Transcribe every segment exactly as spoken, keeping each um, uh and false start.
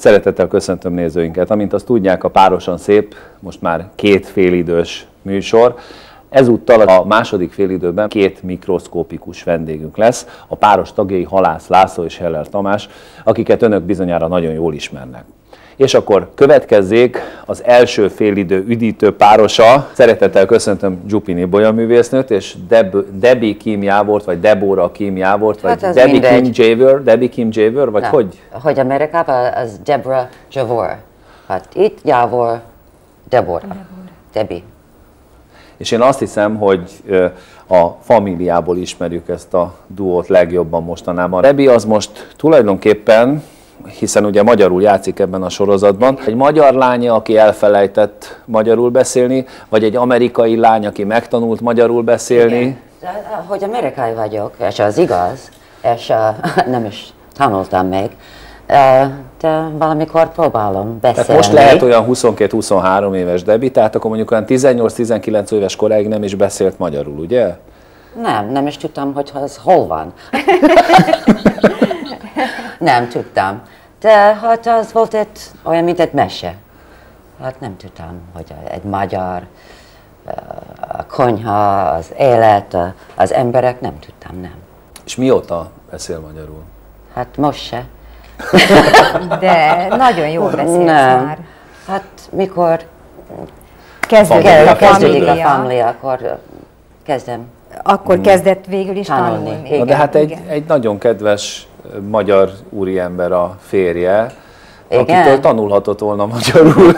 Szeretettel köszöntöm nézőinket. Amint azt tudják, a Párosan Szép most már két félidős műsor. Ezúttal a második félidőben két mikroszkópikus vendégünk lesz, a páros tagjai Halász László és Heller Tamás, akiket önök bizonyára nagyon jól ismernek. És akkor következzék az első félidő üdítő párosa. Szeretettel köszöntöm Dzsupin Ibolya művésznőt és Deb- Debbie Kim Jávort, vagy Deborah Kim Jávort, hát vagy Debbie Kim Jávor, Debbie Kim Jávor, vagy Na, hogy? Hogy Amerikában az Deborah Jávor. Hát itt Jávor, Deborah, Deborah. Debbie. És én azt hiszem, hogy a Familiából ismerjük ezt a duót legjobban mostanában. Debbie az most tulajdonképpen, hiszen ugye magyarul játszik ebben a sorozatban. Egy magyar lánya, aki elfelejtett magyarul beszélni, vagy egy amerikai lány, aki megtanult magyarul beszélni? Igen. Hogy amerikai vagyok, és az igaz, és uh, nem is tanultam még, de valamikor próbálom beszélni. Tehát most lehet olyan huszonkettő-huszonhárom éves Debbie, tehát akkor mondjuk olyan tizennyolc-tizenkilenc éves koráig nem is beszélt magyarul, ugye? Nem, nem is tudtam, hogy ez hol van. Nem tudtam. De hát az volt egy, olyan, mint egy mese. Hát nem tudtam, hogy egy magyar, a konyha, az élet, az emberek, nem tudtam, nem. És mióta beszél magyarul? Hát most se. De nagyon jól beszélsz nem. már. Hát mikor kezdődik a, a Familia, akkor kezdem. Akkor hmm. kezdett végül is tanulni. tanulni. Igen, de hát egy, egy nagyon kedves magyar úriember a férje, igen? akitől tanulhatott volna magyarul.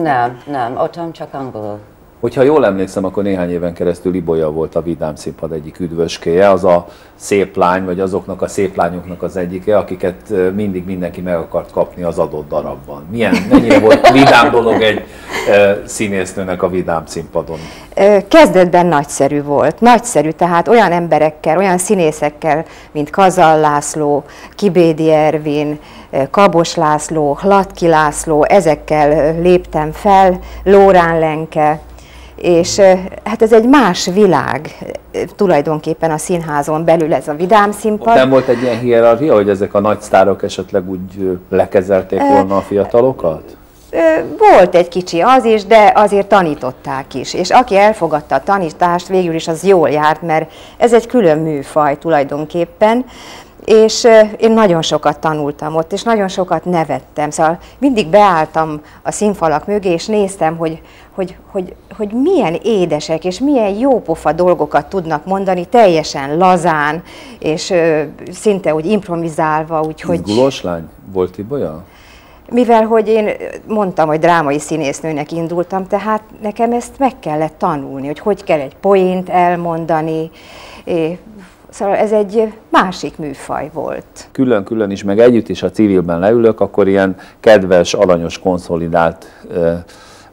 Nem, nem, otthon csak angolul. Hogyha jól emlékszem, akkor néhány éven keresztül Ibolya volt a Vidám színpad egyik üdvöskéje, az a szép lány, vagy azoknak a szép lányoknak az egyike, akiket mindig mindenki meg akart kapni az adott darabban. Milyen, mennyire volt vidám dolog egy e, színésznőnek a Vidám színpadon? Kezdetben nagyszerű volt, nagyszerű, tehát olyan emberekkel, olyan színészekkel, mint Kazal László, Kibédi Ervin, Kabos László, Hlatki László, ezekkel léptem fel, Lórán Lenke, és hát ez egy más világ tulajdonképpen a színházon belül, ez a Vidám színpad. Nem volt egy ilyen hierarchia, hogy ezek a nagy sztárok esetleg úgy lekezelték volna a fiatalokat? Volt egy kicsi az is, de azért tanították is, és aki elfogadta a tanítást, végül is az jól járt, mert ez egy külön műfaj tulajdonképpen, és én nagyon sokat tanultam ott, és nagyon sokat nevettem, szóval mindig beálltam a színfalak mögé, és néztem, hogy, hogy, hogy, hogy milyen édesek, és milyen jópofa dolgokat tudnak mondani, teljesen lazán, és szinte úgy improvizálva, úgyhogy... Izgulós lány volt Ibolya? Mivel, hogy én mondtam, hogy drámai színésznőnek indultam, tehát nekem ezt meg kellett tanulni, hogy hogy kell egy poént elmondani. Szóval ez egy másik műfaj volt. Külön-külön is, meg együtt is, ha civilben leülök, akkor ilyen kedves, alanyos, konszolidált uh,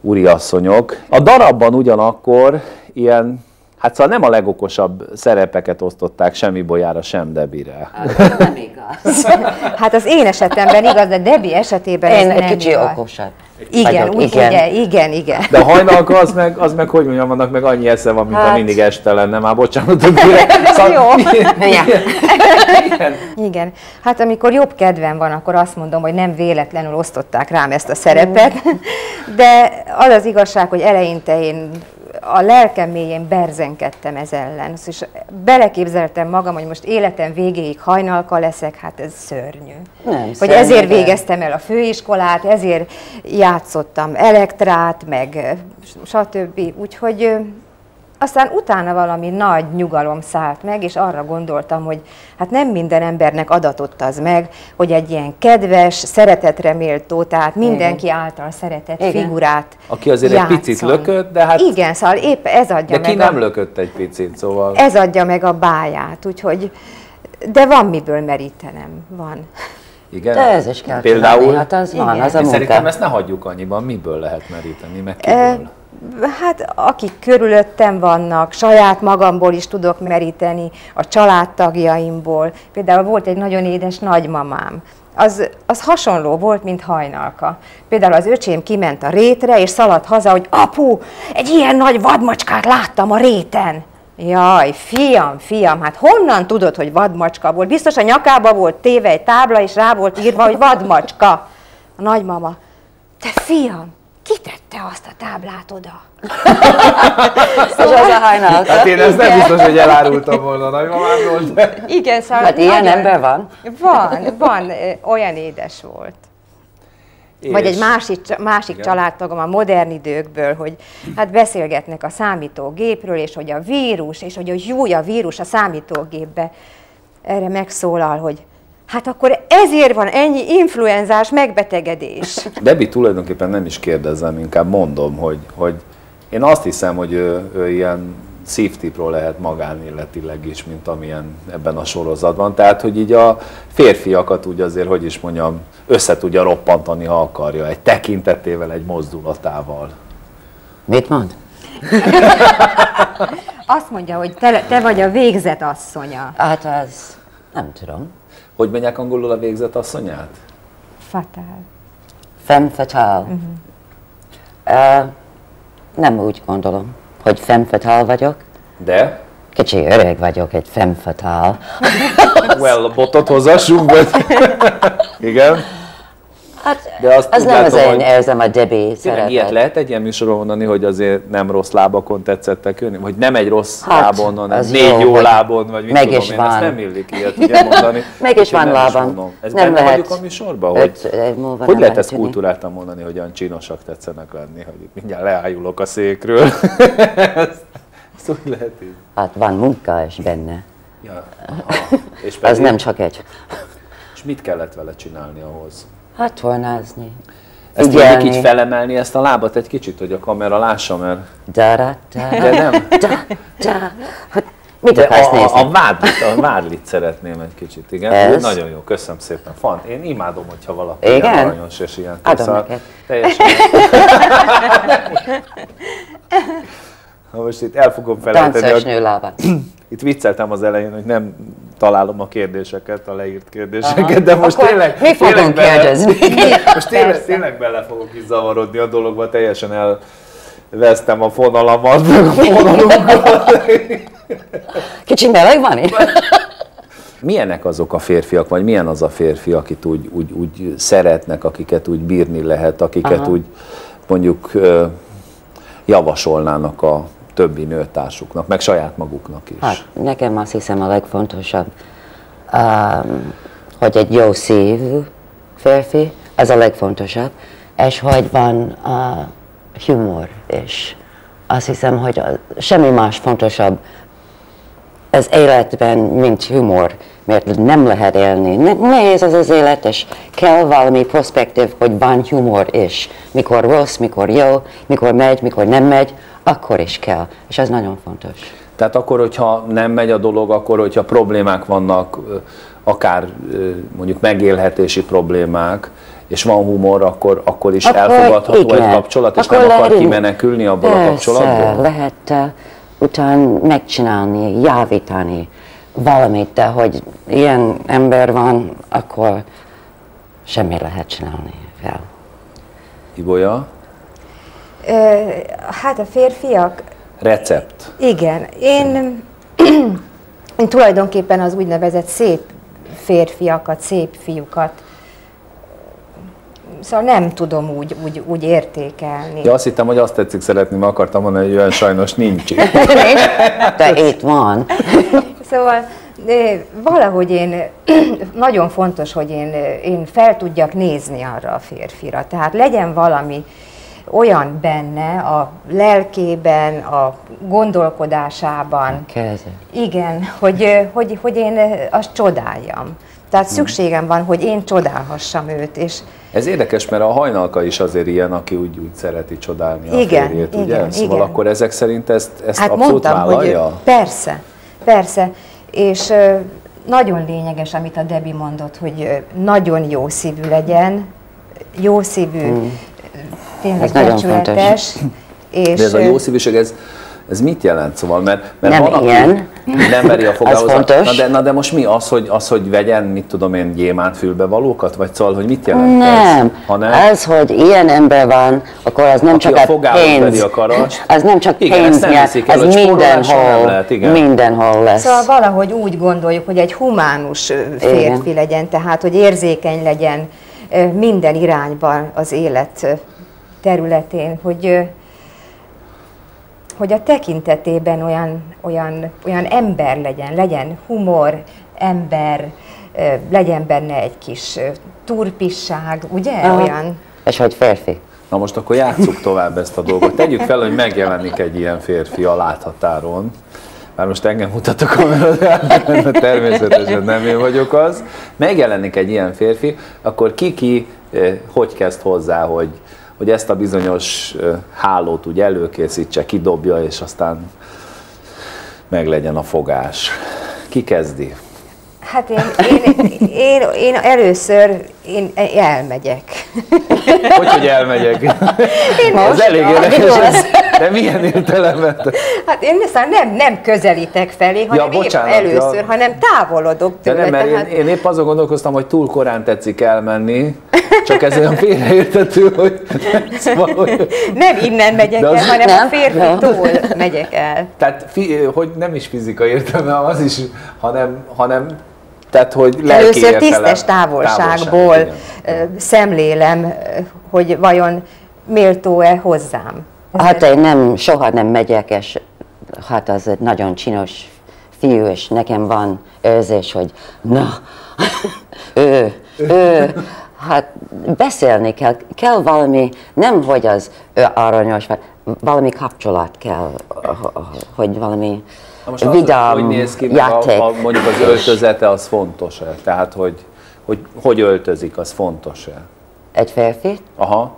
úriasszonyok. A darabban ugyanakkor ilyen, hát szóval nem a legokosabb szerepeket osztották sem Ibolyára, sem Debbie-re. Az nem igaz. Hát az én esetemben igaz, de Debbie esetében én ez nem kicsi igaz. Okosabb. Igen, úgy, igen. Ugye, igen, igen. De a hajnalka, az meg, az meg hogy mondjam, annak meg annyi esze van, mint hát... mindig este lenne, már bocsánatok. Szab... Jó. Igen. Igen. Igen. Hát amikor jobb kedvem van, akkor azt mondom, hogy nem véletlenül osztották rám ezt a szerepet, de az az igazság, hogy eleinte én a lelkem mélyén berzenkedtem ez ellen, és beleképzeltem magam, hogy most életem végéig hajnalka leszek, hát ez szörnyű. Nem, hogy szörnyű, ezért de... végeztem el a főiskolát, ezért játszottam Elektrát, meg stb. Úgyhogy aztán utána valami nagy nyugalom szállt meg, és arra gondoltam, hogy hát nem minden embernek adatott az meg, hogy egy ilyen kedves, szeretetre méltó, tehát mindenki igen. által szeretett igen. figurát aki azért játszon. Egy picit lökött, de hát... Igen, szóval épp ez adja de meg... De ki nem a... lökött egy picit, szóval... Ez adja meg a báját, úgyhogy... De van miből merítenem, van. Igen. De ez is kell például... csinálni, hát az igen. van, az a munka. Szerintem ezt ne hagyjuk annyiban, miből lehet meríteni, meg kiből? Hát akik körülöttem vannak, saját magamból is tudok meríteni, a családtagjaimból. Például volt egy nagyon édes nagymamám. Az, az hasonló volt, mint hajnalka. Például az öcsém kiment a rétre, és szaladt haza, hogy apu, egy ilyen nagy vadmacskát láttam a réten. Jaj, fiam, fiam, hát honnan tudod, hogy vadmacska volt? Biztos a nyakába volt téve egy tábla, és rá volt írva, hogy vadmacska. A nagymama, te fiam, kitette azt a táblát oda? Szóval az a hajnal. Hát én ezt nem biztos, hogy elárultam volna a nagymamáról, de... Igen, szóval... Hát ilyen ember van? Van, van, olyan édes volt. És? Vagy egy másik, másik családtagom a modern időkből, hogy hát beszélgetnek a számítógépről, és hogy a vírus, és hogy a júj a vírus a számítógépbe. Erre megszólal, hogy hát akkor ezért van ennyi influenzás megbetegedés. Debi, tulajdonképpen nem is kérdezem, inkább mondom, hogy, hogy én azt hiszem, hogy ő, ő ilyen szívtipról lehet magánéletileg is, mint amilyen ebben a sorozatban. Tehát, hogy így a férfiakat úgy azért, hogy is mondjam, össze tudja roppantani, ha akarja, egy tekintetével, egy mozdulatával. Mit mond? Azt mondja, hogy te, te vagy a végzet asszonya. Hát az... nem tudom. Hogy mondják angolul a végzet asszonyát? Fatál. Femme fatale. Uh-huh. uh, nem úgy gondolom, hogy femme fatale vagyok. De? Kicsi öreg vagyok, egy femme fatale. Well, botot hozzassunk, vagy? Igen? Hát, de azt az nem az én érzem a Debbie szerepet. Ilyet lehet egy ilyen műsorban mondani, hogy azért nem rossz lábakon tetszettek jönni? Vagy nem egy rossz hát, lábon, hanem négy jó, jó lábon, vagy mit meg tudom is én, van. Ezt nem illik ilyet ugye mondani. Meg is van lábam. Ez nem benne lehet. A műsorban? Hogy, hogy lehet ezt kultúráltan mondani, hogy olyan csinosak tetszenek lenni, hogy mindjárt leájulok a székről? ezt, ezt úgy lehet így. Hát van munka is benne. Ja, és pedig, az nem csak egy. És mit kellett vele csinálni ahhoz? Hát tornázni. Ezt tudjuk így felemelni, ezt a lábat egy kicsit, hogy a kamera lássa, mert... Da, da, da. De nem? Da, da. Hát, mit de akarsz a, nézni? A vádlit, a vádlit szeretném egy kicsit, igen. Ez? Nagyon jó, köszönöm szépen. Fan, én imádom, hogyha valaki igen? ilyen aranyos és ilyen köszön. Teljesen. Na most itt el fogom felejteni. Táncos nő lábát. Itt vicceltem az elején, hogy nem találom a kérdéseket, a leírt kérdéseket, aha. De most akkor tényleg... Mi fogunk kérdezni? Most tényleg, tényleg bele fogok is zavarodni a dologba, teljesen elvesztem a fonalamat, a fonalunkat. Kicsit meleg van itt? Milyenek azok a férfiak, vagy milyen az a férfi, akit úgy, úgy, úgy szeretnek, akiket úgy bírni lehet, akiket aha. úgy mondjuk javasolnának a... többi nőtársuknak, meg saját maguknak is. Hát, nekem azt hiszem a legfontosabb, um, hogy egy jó szívű férfi, az a legfontosabb, és hogy van uh, humor is. Azt hiszem, hogy a, semmi más fontosabb az életben, mint humor, mert nem lehet élni. Nehéz az az élet, és kell valami perspektív, hogy van humor is. Mikor rossz, mikor jó, mikor megy, mikor nem megy, akkor is kell, és ez nagyon fontos. Tehát akkor, hogyha nem megy a dolog, akkor, hogyha problémák vannak, akár mondjuk megélhetési problémák, és van humor, akkor, akkor is akkor elfogadható igen. egy kapcsolat, és akkor nem akar kimenekülni abból persze, a kapcsolatból? Lehet uh, utána megcsinálni, javítani valamit, de hogy ilyen ember van, akkor semmi lehet csinálni fel. Ibolya? Ö, hát a férfiak... Recept. Igen. Én, én tulajdonképpen az úgynevezett szép férfiakat, szép fiúkat, szóval nem tudom úgy, úgy, úgy értékelni. Ja, azt hittem, hogy azt tetszik szeretni, mert akartam mondani, hogy olyan sajnos nincs. De itt van. Szóval valahogy én, nagyon fontos, hogy én, én fel tudjak nézni arra a férfira. Tehát legyen valami olyan benne a lelkében, a gondolkodásában, igen, hogy, hogy, hogy én azt csodáljam. Tehát szükségem van, hogy én csodálhassam őt. És ez érdekes, mert a Hajnalka is azért ilyen, aki úgy, úgy szereti csodálni a igen, férjét, igen, ugye? Szóval igen. akkor ezek szerint ezt, ezt hát abszolút mondtam, vállalja? Hogy persze, persze. És nagyon lényeges, amit a Debi mondott, hogy nagyon jó szívű legyen, jó szívű, hmm. tényleg ez nagyon fontos. És de ez a jószívűség, ez, ez mit jelent szóval? Mert, mert nem van, ilyen. Nem veri a fogához. Na de, na de most mi az, hogy, az, hogy vegyen, mit tudom én, gyémántfülbe valókat? Vagy szóval, hogy mit jelent nem. ez? Ha nem. Az, hogy ilyen ember van, akkor az nem aki csak a, a pénz. A karast, az nem csak igen, pénz nyert, ez mindenhol, lehet, mindenhol lesz. Szóval valahogy úgy gondoljuk, hogy egy humánus férfi igen. legyen, tehát hogy érzékeny legyen, minden irányban az élet területén, hogy, hogy a tekintetében olyan, olyan, olyan ember legyen, legyen humor, ember, legyen benne egy kis turpisság, ugye? Ah, olyan. És hogy férfi. Na most akkor játsszuk tovább ezt a dolgot. Tegyük fel, hogy megjelenik egy ilyen férfi a láthatáron. Már most engem mutatok, mert természetesen nem én vagyok az. Megjelenik egy ilyen férfi, akkor ki-ki hogy kezd hozzá, hogy, hogy ezt a bizonyos hálót úgy előkészítse, kidobja, és aztán meglegyen a fogás. Ki kezdi? Hát én, én, én, én először én elmegyek. Hogy, hogy elmegyek? Én most az elég érdekes. De milyen értelemben? Hát én aztán nem, nem közelítek felé, hanem ja, bocsánat, először, ja. hanem távolodok tőle. De nem, mert tehát... én, én épp azon gondolkoztam, hogy túl korán tetszik elmenni, csak ez olyan félreértető, hogy valahogy... Nem innen megyek el, hanem nem? a férfitól nem. megyek el. Tehát, hogy nem is fizika értelme, az is, hanem... hanem tehát, hogy lelki először tisztes távolságból távolság, szemlélem, hogy vajon méltó-e hozzám. Hát én nem, soha nem megyek, és hát az egy nagyon csinos fiú, és nekem van őrzés, hogy na, ő, ő, hát beszélni kell, kell valami, nem hogy az ő aranyos, valami kapcsolat kell, hogy valami vidám, hogy néz ki, játék. A, a, mondjuk az öltözete az fontos-e? Tehát, hogy, hogy hogy öltözik, az fontos-e? Egy férfi? Aha.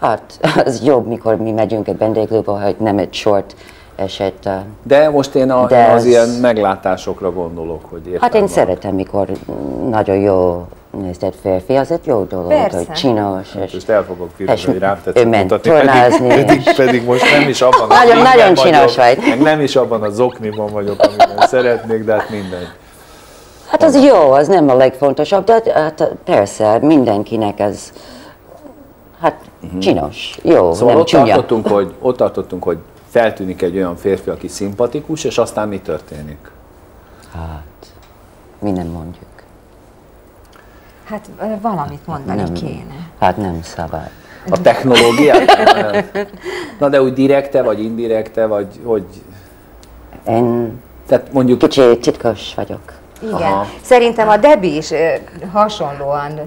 Hát, az jobb, mikor mi megyünk egy vendéglőbe, hogy nem egy sort eset. De most én a, de az ez... ilyen meglátásokra gondolok, hogy értem. Hát én van. Szeretem, mikor nagyon jó nézted férfi, az egy jó dolog, persze. hogy csinos. Hát, és most el fogok figyelni, hogy rám tetszik mutatni, pedig, pedig, pedig most nem is abban a nagyon, nagyon csinos vagyok, vagy. Meg nem is abban a zokniban vagyok, amiben szeretnék, de hát mindegy. Hát az jó, az nem a legfontosabb, de hát persze, mindenkinek ez... Hát csinos, jó, szóval nem ott tartottunk, hogy, ott tartottunk, hogy feltűnik egy olyan férfi, aki szimpatikus, és aztán mi történik? Hát, mi nem mondjuk. Hát valamit mondani nem, kéne. Hát nem szabad. A technológiát? Na de úgy direkte, vagy indirekte, vagy hogy? Én tehát mondjuk... kicsit titkos vagyok. Igen, aha. Szerintem a Debi is hasonlóan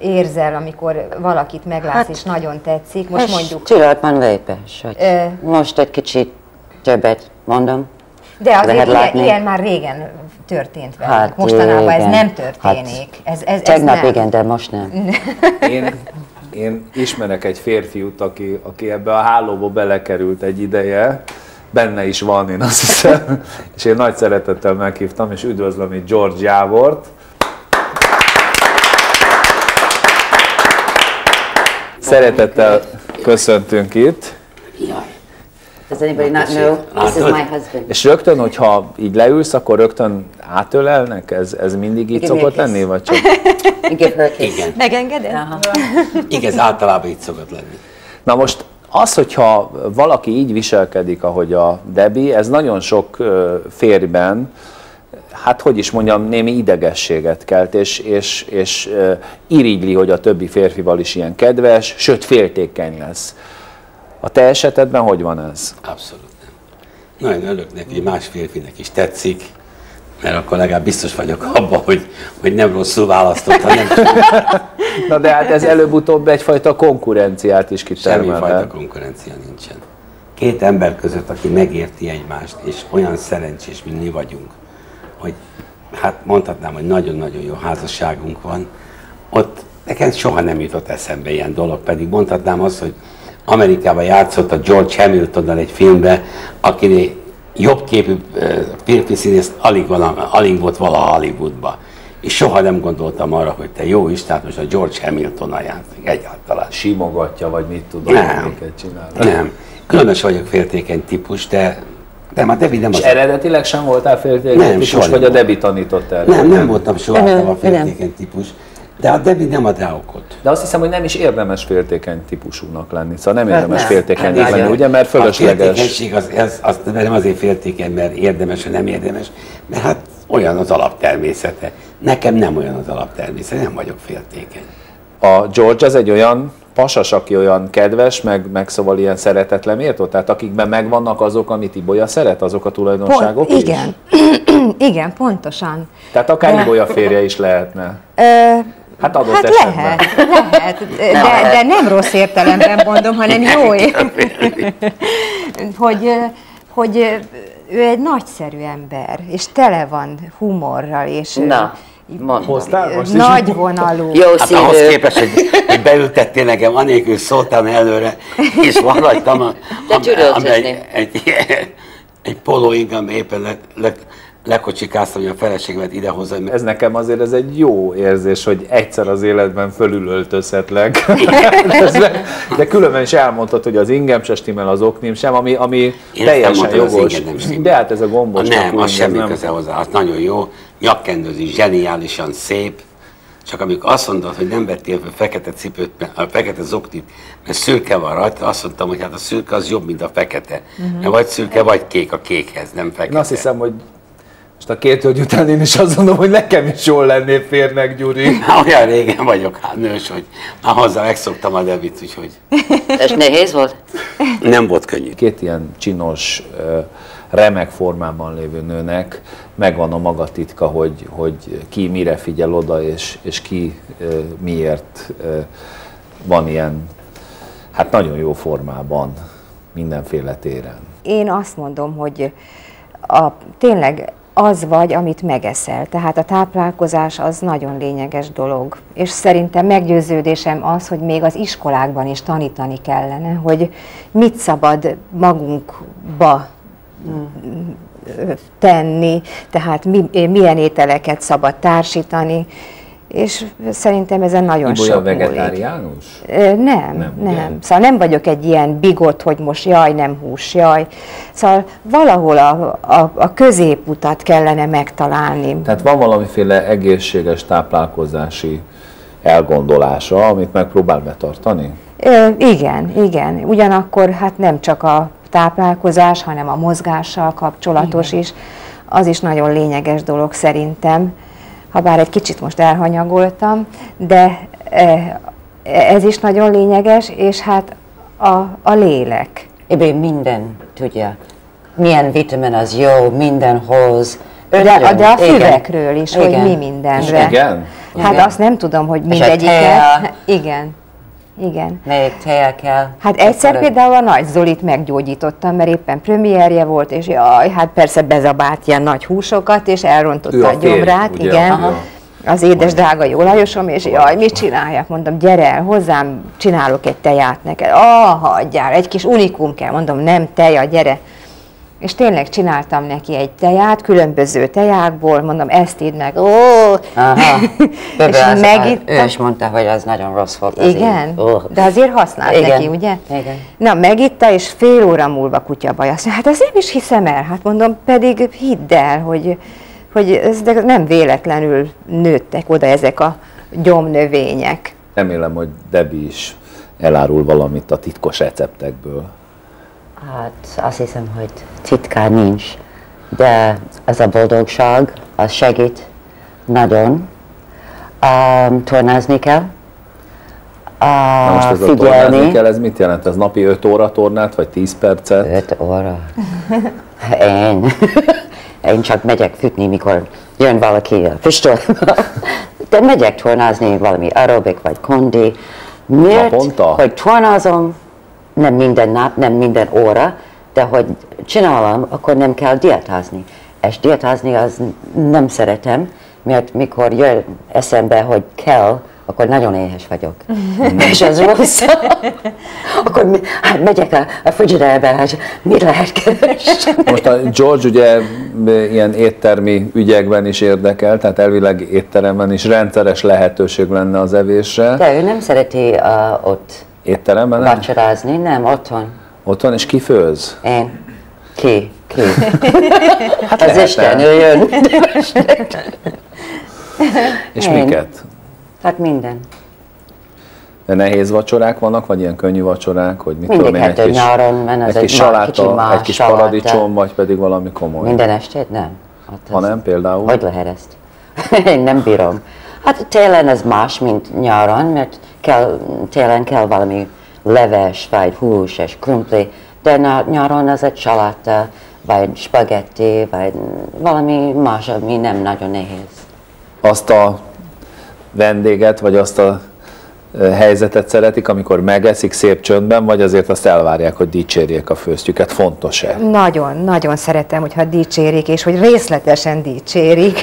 érzel, amikor valakit meglátsz, hát, és nagyon tetszik. Most mondjuk... Csillatban lépés, hogy ö, most egy kicsit többet mondom. De azért ilyen, ilyen már régen történt velünk. Hát, mostanában igen. ez nem történik. Hát, ez, ez, tegnap ez nem. igen, de most nem. Én, én ismerek egy férfiút, aki, aki ebbe a hálóba belekerült egy ideje. Benne is van, én azt hiszem. És én nagy szeretettel meghívtam, és üdvözlöm itt George Jávort. Szeretettel köszöntünk itt. Does anybody not know? This is my husband. És rögtön, hogyha így leülsz, akkor rögtön átölelnek? Ez, ez mindig így szokott lenni, vagy csak? Igen. Megengeded? Igen, általában így szokott lenni. Na most az, hogyha valaki így viselkedik, ahogy a Debi, ez nagyon sok férjben, hát hogy is mondjam, némi idegességet kelt, és, és, és irigyli, hogy a többi férfival is ilyen kedves, sőt féltékeny lesz. A te esetedben hogy van ez? Abszolút nem. Nagyon örülök neki, más férfinek is tetszik, mert akkor legalább biztos vagyok abban, hogy, hogy nem rosszul választott, hanem... Na de hát ez előbb-utóbb egyfajta konkurenciát is kitermel. Semmifajta konkurencia nincsen. Két ember között, aki megérti egymást, és olyan szerencsés, mint mi vagyunk, hogy hát mondhatnám, hogy nagyon-nagyon jó házasságunk van, ott nekem soha nem jutott eszembe ilyen dolog, pedig mondhatnám azt, hogy Amerikában játszott a George Hamiltonnal egy filmbe, akinél jobb képű férfi színészt alig, van, alig volt valaha Hollywoodban. És soha nem gondoltam arra, hogy te jó Isten, most a George Hamiltonnal játszik egyáltalán. Simogatja, vagy mit tudom, amiket csinál. Nem. Különös vagyok féltékeny típus, de... De már Debi nem az... És eredetileg sem voltál féltékeny típus, vagy a Debi tanított erre? Nem, nem voltam soha a féltékeny típus, de a Debi nem ad rá okot. De azt hiszem, hogy nem is érdemes féltékeny típusúnak lenni, szóval nem érdemes féltékenynek lenni, ugye, mert fölösleges. A féltékenység az, az, az nem azért féltékeny, mert érdemes, vagy nem érdemes, mert hát olyan az alaptermészete. Nekem nem olyan az alaptermészet, nem vagyok féltékeny. A George az egy olyan pasas, aki olyan kedves, meg, meg szóval ilyen szeretetlen, méltó? Tehát akikben megvannak azok, amit Ibolya szeret, azok a tulajdonságok Pont, is? Igen. Igen, pontosan. Tehát akár Ibolya férje is lehetne. Ö... Hát adott hát esetben. Lehet, lehet. De, lehet. De nem rossz értelemben mondom, hanem jó értelemben. hogy, hogy ő egy nagyszerű ember, és tele van humorral, és... Na. Hoztál most is? Nagy vonalú. Jó hát színű. Ahhoz képest, hogy, hogy beültettél nekem, anélkül szóltam előre, és maradtam, am, am, am, egy, egy, egy polóig, ami éppen le, le, lekocsikáztam, hogy a feleségemet idehozom. Ez nekem azért ez egy jó érzés, hogy egyszer az életben fölülöltözhetlek. de, de különben is elmondtad, hogy az ingem se stimmel, az oknim sem, ami, ami teljesen jogos. De hát ez a gombos. A nem, az semmi köze hozzá, az nagyon jó. Nyakkendőzi, zseniálisan szép, csak amikor azt mondod, hogy nem vettél fel fekete cipőt, a fekete zoknit, mert szürke van rajta, azt mondtam, hogy hát a szürke az jobb, mint a fekete. Uh-huh. Mert vagy szürke, vagy kék, a kékhez, nem fekete. Na, azt hiszem, hogy most a két hölgy után én is azt mondom, hogy nekem is jól lennél férnek, Gyuri. Na, olyan régen vagyok, hát nős, hogy már hozzá megszoktam a Debit, úgyhogy... És nehéz volt? Nem volt könnyű. Két ilyen csinos, remek formában lévő nőnek megvan a maga titka, hogy, hogy ki mire figyel oda, és, és ki e, miért e, van ilyen, hát nagyon jó formában, mindenféle téren. Én azt mondom, hogy a, tényleg az vagy, amit megeszel. Tehát a táplálkozás az nagyon lényeges dolog. És szerintem meggyőződésem az, hogy még az iskolákban is tanítani kellene, hogy mit szabad magunkba tenni, tehát mi, milyen ételeket szabad társítani, és szerintem ezen nagyon Ibolya sok múlik. Vegetáriánus? Nem, nem. nem. Szóval nem vagyok egy ilyen bigot, hogy most jaj, nem hús, jaj. Szóval valahol a, a, a középutat kellene megtalálni. Tehát van valamiféle egészséges táplálkozási elgondolása, amit megpróbál betartani? Ö, igen, igen. Ugyanakkor hát nem csak a táplálkozás, hanem a mozgással kapcsolatos igen. is. Az is nagyon lényeges dolog szerintem, habár egy kicsit most elhanyagoltam, de ez is nagyon lényeges, és hát a, a lélek. Eben minden, tudja, milyen vitamin az jó, mindenhoz. De, de a füvekről is, igen. hogy mi mindenre. Igen? Hát igen. azt nem tudom, hogy mindegyiket. Igen. Igen. Melyik teje kell? Hát egyszer például a Nagy Zolit meggyógyítottam, mert éppen premierje volt, és jaj, hát persze bezabált ilyen nagy húsokat, és elrontotta a gyomrát, fél, igen. Aha. Az édes drága jólajosom, és jaj, mit csináljak? Mondom, gyere el hozzám, csinálok egy teját neked. Ah, hagyjál, egy kis unikum kell, mondom, nem teja, gyere. És tényleg csináltam neki egy teját, különböző tejákból, mondom, ezt ídd meg, ó! Aha, és az, megitta. Ő is mondta, hogy az nagyon rossz volt az igen, oh. de azért használt igen. neki, ugye? Igen. Na, megitta, és fél óra múlva kutyabaj. Azt mondja, hát ezt nem is hiszem el, hát mondom, pedig hidd el, hogy, hogy ez nem véletlenül nőttek oda ezek a gyomnövények. Remélem, hogy Debi is elárul valamit a titkos receptekből. Hát azt hiszem, hogy titka nincs, de az a boldogság, az segít nagyon. Um, tornázni kell, uh, most ez figyelni. A tornázni kell, ez mit jelent? Ez napi öt óra tornát, vagy tíz percet? öt óra. Én. Én csak megyek futni, mikor jön valaki a füstöl. De megyek tornázni, valami aerobik, vagy kondi. Miért, hogy tornázom? Nem minden nap, nem minden óra, de hogy csinálom, akkor nem kell dietázni. És dietázni az nem szeretem, mert mikor jön eszembe, hogy kell, akkor nagyon éhes vagyok. És ez rossz. Akkor hát megyek a, a frigiderbe, és mit lehet keresni? Most a George ugye ilyen éttermi ügyekben is érdekel, tehát elvileg étteremben is rendszeres lehetőség lenne az evésre. De ő nem szereti uh, ott. Étteremben? Vacsorázni, nem, otthon. Otthon, és ki főz? Én. Ki? Ki? Hát az Isten, ő jön. És én. Miket? Hát minden. De nehéz vacsorák vannak, vagy ilyen könnyű vacsorák, hogy mit tudom én, egy kis, nyáron, egy kis saláta, egy kis paradicsom, vagy pedig valami komoly? Minden estét nem. Hanem például? Hogy lehet ezt? Én nem bírom. Hát télen ez más, mint nyáron, mert kell, télen kell valami leves, vagy hús és krumpli, de nyáron ez egy saláta, vagy spagetti, vagy valami más, ami nem nagyon nehéz. Azt a vendéget, vagy azt a helyzetet szeretik, amikor megeszik szép csöndben, vagy azért azt elvárják, hogy dicsérjék a főztjüket? Fontos-e? Nagyon, nagyon szeretem, hogyha dicsérik, és hogy részletesen dicsérik.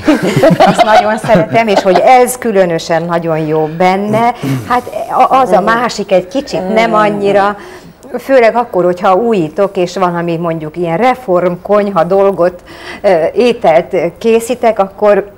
Azt nagyon szeretem, és hogy ez különösen nagyon jó benne. Hát az a másik egy kicsit nem annyira, főleg akkor, hogyha újítok, és van, ami mondjuk ilyen reformkonyha dolgot, ételt készítek, akkor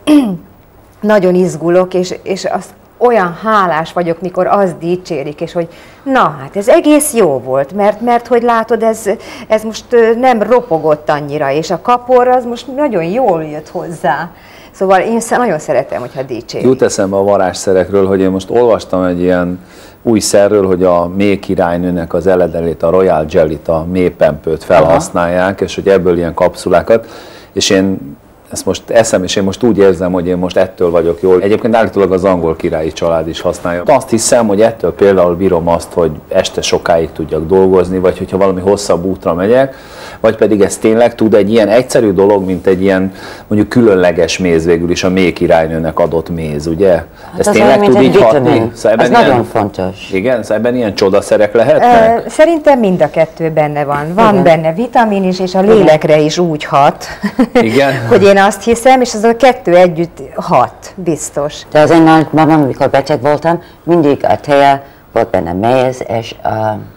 nagyon izgulok, és, és azt olyan hálás vagyok, mikor az dicsérik, és hogy na hát ez egész jó volt, mert, mert hogy látod, ez, ez most nem ropogott annyira, és a kapor az most nagyon jól jött hozzá. Szóval én nagyon szeretem, hogyha dicsérik. Jut eszembe a varázsszerekről, hogy én most olvastam egy ilyen új szerről, hogy a méh királynőnek az eledelét, a Royal Jelly-t, a méhpempőt felhasználják, aha, és hogy ebből ilyen kapszulákat, és én ezt most eszem, és én most úgy érzem, hogy én most ettől vagyok jól. Egyébként állítólag az angol királyi család is használja. Azt hiszem, hogy ettől például bírom azt, hogy este sokáig tudjak dolgozni, vagy hogyha valami hosszabb útra megyek, vagy pedig ez tényleg tud egy ilyen egyszerű dolog, mint egy ilyen mondjuk különleges méz végül is, a méh királynőnek adott méz, ugye? Hát ez az tényleg tud így hatni? Szóval ez ilyen, nagyon fontos. Igen? Szóval ebben ilyen csodaszerek lehetnek? Ö, szerintem mind a kettő benne van. Van igen, benne vitamin is, és a lélekre is úgy hat, igen? hogy én azt hiszem, és az a kettő együtt hat, biztos. De az én nagymamám, amikor beteg voltam, mindig a teje volt benne, méz, és a,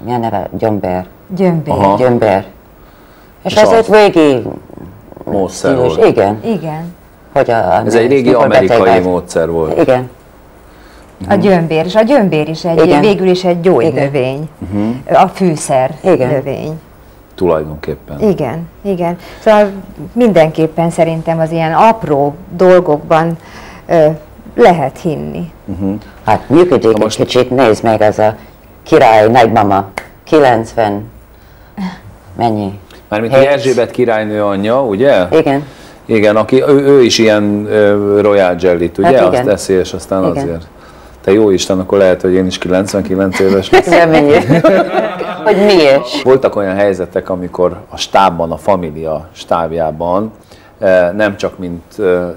mi a neve? Gyömbér. Gyömbér. Gyömbér. És, és ez egy régi módszer volt. Igen. Igen. Hogy a, a ez egy régi amerikai módszer volt. Igen. A gyömbér, és a gyömbér is egy, igen, végül is egy gyógynövény. A fűszer, igen, növény. Tulajdonképpen. Igen, igen. Szóval mindenképpen szerintem az ilyen apró dolgokban ö, lehet hinni. Uh-huh. Hát működik most... egy kicsit, nézd meg, ez a király nagymama, kilencven, mennyi? Mármint a Erzsébet királynő anyja, ugye? Igen. Igen, aki, ő, ő is ilyen ö, Royal Jelly-t, ugye? Hát azt eszi, és aztán igen, azért. Te jó Isten, akkor lehet, hogy én is kilencvenkilenc éves leszek. Hogy mi is. Voltak olyan helyzetek, amikor a stábban, a Familia stábjában nem csak mint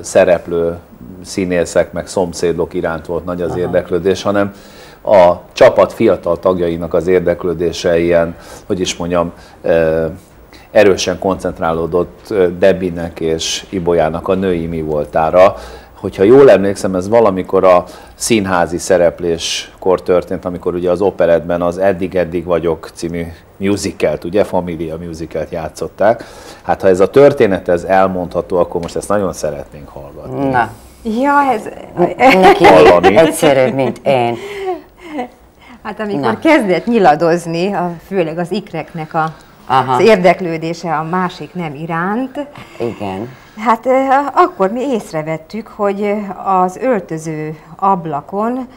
szereplő színészek, meg szomszédok iránt volt nagy az aha, érdeklődés, hanem a csapat fiatal tagjainak az érdeklődése ilyen, hogy is mondjam, erősen koncentrálódott Debinek és Ibolyának a női mi voltára. Hogyha jól emlékszem, ez valamikor a színházi szerepléskor történt, amikor ugye az operettben az Eddig-eddig vagyok című musicalt, ugye Familia musicalt játszották. Hát ha ez a történet ez elmondható, akkor most ezt nagyon szeretnénk hallgatni. Na. Ja, ez neki egyszerűbb, mint én. Hát amikor na, kezdett nyiladozni, a, főleg az ikreknek a, az érdeklődése a másik nem iránt. Igen. Hát akkor mi észrevettük, hogy az öltöző ablakon,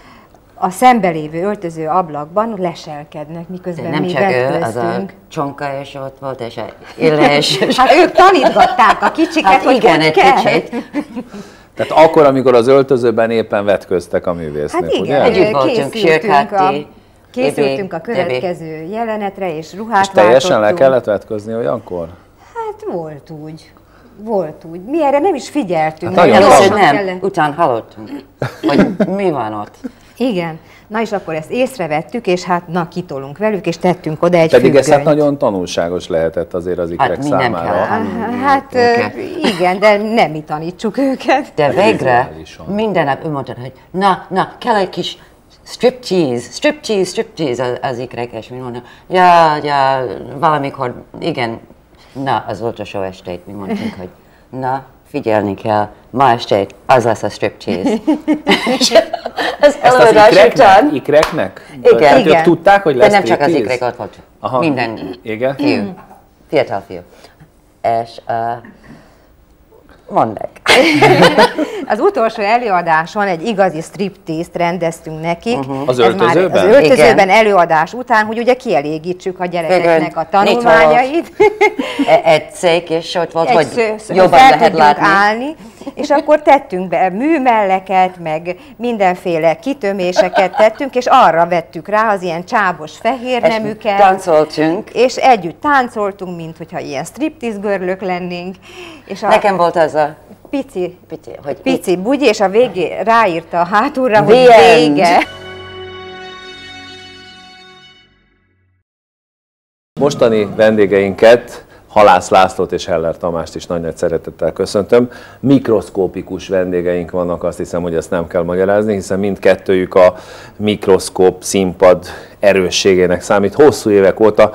a szembelévő öltöző ablakban leselkednek, miközben nem mi vetköztünk. Nem csak ő, az a Csonka is ott volt, és a Illés. Hát ők tanítgatták a kicsiket, hát hogy igen, egy kicsit. Tehát akkor, amikor az öltözőben éppen vetköztek a művésznek, hát igen, ugye? Együtt voltunk, sőkheti. Készültünk a következő Debi jelenetre, és ruhát váltottunk. És teljesen le kellett vetközni olyankor? Hát volt úgy. Volt úgy. Mi erre nem is figyeltünk. Hát először nem, kellett, után hallottunk, hogy mi van ott. Igen. Na és akkor ezt észrevettük, és hát na kitolunk velük, és tettünk oda egy pedig függönyt. Ez hát nagyon tanulságos lehetett azért az ikrek hát számára. Hát őket, igen, de nem mi tanítsuk őket. De végre minden nap ő mondta, hogy na, na, kell egy kis striptease, striptease, striptease az, az ikrek, és mi mondom, ja, ja, valamikor, igen, na, az utolsó estét mi mondtunk, hogy na, figyelni kell, ma estét az lesz a striptease. Ezt az ikreknek? ikreknek? Igen. Tehát igen, ők tudták, hogy lesz striptease? De nem striptease, csak az ikrek, ott volt minden igen, fiú, fiatal fiú. És uh, mondd meg. Az utolsó előadáson egy igazi striptease-t rendeztünk nekik. Uh-huh. Az öltözőben? Már az öltözőben igen, előadás után, hogy ugye kielégítsük a gyerekeknek a tanulmányait. Egy szék, és ott volt, hogy jobban lehet látni. Állni, és akkor tettünk be műmelleket, meg mindenféle kitöméseket tettünk, és arra vettük rá az ilyen csábos fehér neműket. Táncoltunk. És együtt táncoltunk, mint hogyha ilyen striptease görlök lennénk. És a... Nekem volt az a... Pici, pici, hogy pici bugyi, és a végé ráírta a hátulra, hogy vége. Mostani vendégeinket, Halász Lászlót és Heller Tamást is nagy-nagy szeretettel köszöntöm. Mikroszkópikus vendégeink vannak, azt hiszem, hogy ezt nem kell magyarázni, hiszen mindkettőjük a Mikroszkóp színpad erősségének számít hosszú évek óta.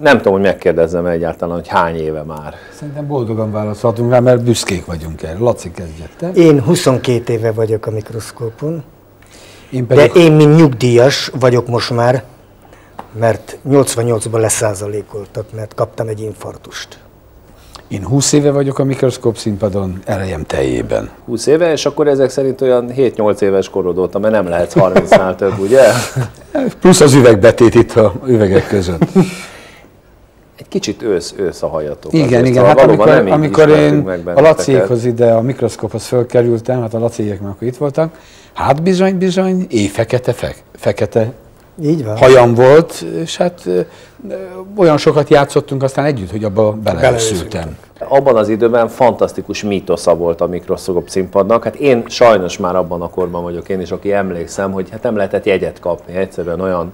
Nem tudom, hogy megkérdezzem egyáltalán, hogy hány éve már. Szerintem boldogan válaszolhatunk rá, mert büszkék vagyunk erre. Laci, kezdjétek. Én huszonkét éve vagyok a Mikroszkópon, én pedig... de én, mint nyugdíjas vagyok most már, mert nyolcvannyolcban leszázalékoltak, mert kaptam egy infarktust. Én húsz éve vagyok a Mikroszkóp színpadon, elejem teljében. húsz éve, és akkor ezek szerint olyan hét-nyolc éves korod óta, mert nem lehet harmincnál több, ugye? Plusz az üvegbetét itt a üvegek között. Egy kicsit ősz, ősz a hajatok. Igen, azért, igen. Hát amikor amikor én a Laciékhoz ide, a Mikroszkóphoz fölkerültem, hát a Laciék már akkor itt voltak, hát bizony, bizony, éjfekete, fek, fekete. Így van. Hajam volt, és hát olyan sokat játszottunk aztán együtt, hogy abba beleőszültem. Abban az időben fantasztikus mítosza volt a Mikroszkóp színpadnak. Hát én sajnos már abban a korban vagyok én is, aki emlékszem, hogy hát nem lehetett jegyet kapni. Egyszerűen olyan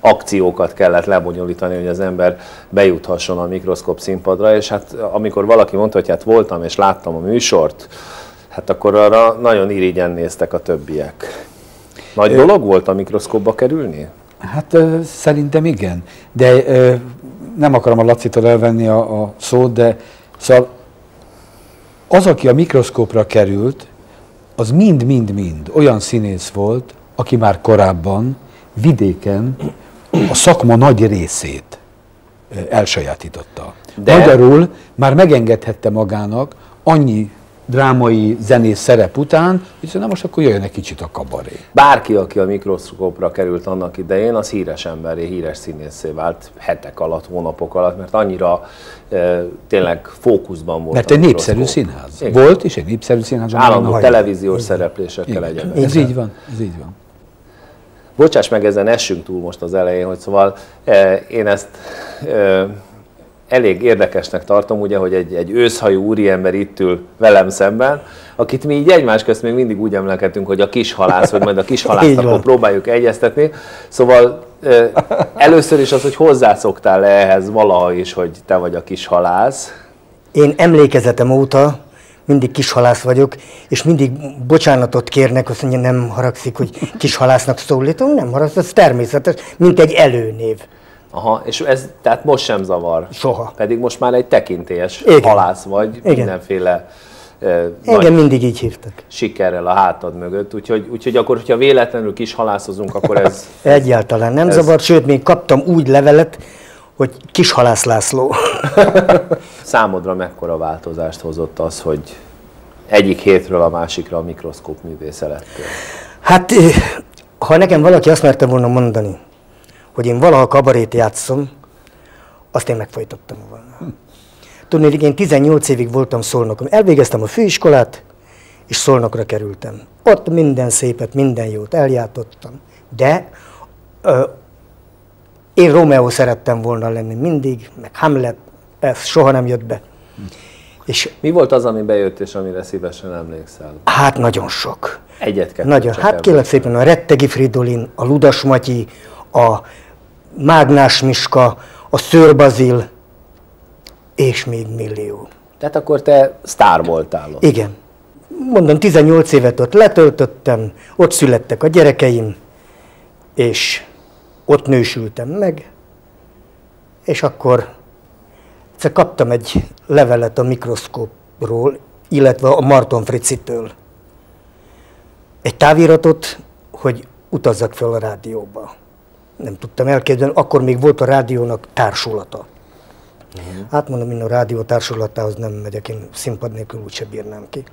akciókat kellett lebonyolítani, hogy az ember bejuthasson a Mikroszkóp színpadra. És hát amikor valaki mondta, hogy hát voltam és láttam a műsort, hát akkor arra nagyon irigyen néztek a többiek. Nagy dolog volt a Mikroszkópba kerülni? Hát ö, szerintem igen, de ö, nem akarom a Lacitól elvenni a, a szót, de szóval az, aki a Mikroszkópra került, az mind-mind-mind olyan színész volt, aki már korábban vidéken a szakma nagy részét elsajátította. De... Magyarul már megengedhette magának annyi drámai, zenész szerep után, viszont na most akkor jöjjön egy kicsit a kabaré. Bárki, aki a Mikroszkópra került annak idején, az híres emberré, híres színészé vált hetek alatt, hónapok alatt, mert annyira e, tényleg fókuszban volt. Mert egy népszerű színház. Igen. Volt, és egy népszerű színház. Állandó televíziós szereplésekkel egyenek. Ez így van, ez így van. Bocsáss meg, ezen essünk túl most az elején, hogy szóval e, én ezt... E, elég érdekesnek tartom, ugye, hogy egy, egy őszhajú úriember itt ül velem szemben, akit mi így egymás közt még mindig úgy emlekedünk, hogy a kis halász, vagy majd a kis halászt, akkor próbáljuk egyeztetni. Szóval először is az, hogy hozzászoktál le ehhez valaha is, hogy te vagy a kis halász. Én emlékezetem óta mindig kis halász vagyok, és mindig bocsánatot kérnek, azt mondja, nem haragszik, hogy kis halásznak szólítom, nem haragszik, ez természetes, mint egy előnév. Aha, és ez tehát most sem zavar. Soha. Pedig most már egy tekintélyes igen. halász vagy, igen. mindenféle eh, igen, mindig így hívtak. Sikerrel a hátad mögött. Úgyhogy, úgyhogy akkor, hogyha véletlenül kis halászozunk, akkor ez... Egyáltalán nem ez... zavar, sőt, még kaptam úgy levelet, hogy kis Halász László. Számodra mekkora változást hozott az, hogy egyik hétről a másikra a Mikroszkóp művésze lettél? Hát, ha nekem valaki azt merte volna mondani, hogy én valaha kabarét játszom, azt én megfojtottam volna. Tudnélik, én tizennyolc évig voltam Szolnokon. Elvégeztem a főiskolát, és Szolnokra kerültem. Ott minden szépet, minden jót eljátszottam. De ö, én Rómeó szerettem volna lenni mindig, meg Hamlet, ez soha nem jött be. És mi volt az, ami bejött, és amire szívesen emlékszel? Hát nagyon sok. Egyet nagyon. Hát kérlek szépen, a Rettegi Fridolin, a Ludas Matyi, a Mágnás Miska, a Szörbazil, és még millió. Tehát akkor te sztár voltál ott. Igen. Mondom, tizennyolc évet ott letöltöttem, ott születtek a gyerekeim, és ott nősültem meg, és akkor egyszer kaptam egy levelet a Mikroszkópról, illetve a Marton Fricitől. Egy táviratot, hogy utazzak fel a rádióba. Nem tudtam elképzelni, akkor még volt a rádiónak társulata. Uh-huh. Hát mondom, én a rádió társulatához nem megyek, én színpad nélkül úgyse bírnám ki.